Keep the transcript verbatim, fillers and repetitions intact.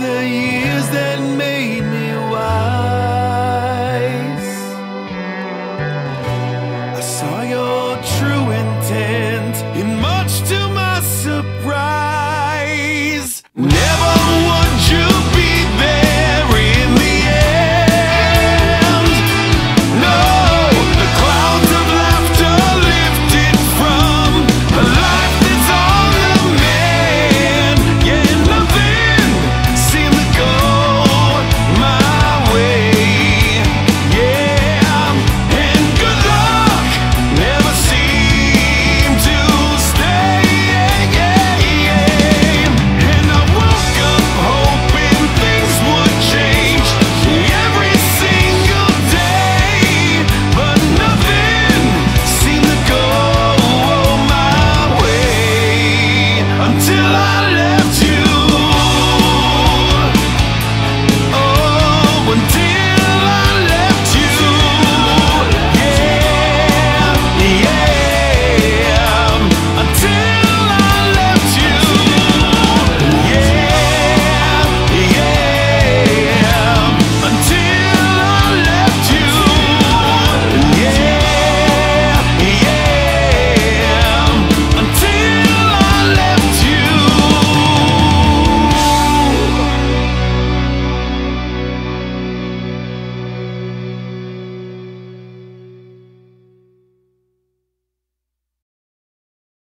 the years that made me.